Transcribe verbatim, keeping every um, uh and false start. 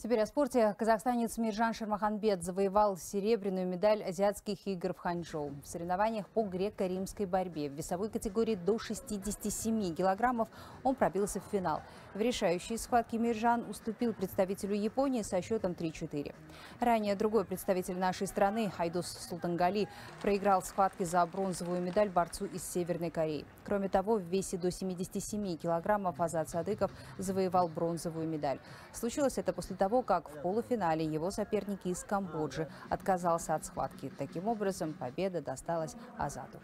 Теперь о спорте. Казахстанец Мейржан Шермаханбет завоевал серебряную медаль Азиатских игр в Ханчжоу. В соревнованиях по греко-римской борьбе в весовой категории до шестидесяти семи килограммов он пробился в финал. В решающей схватке Мейржан уступил представителю Японии со счетом три-четыре. Ранее другой представитель нашей страны, Хайдос Султангали, проиграл в схватке за бронзовую медаль борцу из Северной Кореи. Кроме того, в весе до семидесяти семи килограммов Азат Садыков завоевал бронзовую медаль. Случилось это после того, того, как в полуфинале его соперник из Камбоджи отказался от схватки. Таким образом, победа досталась Азату.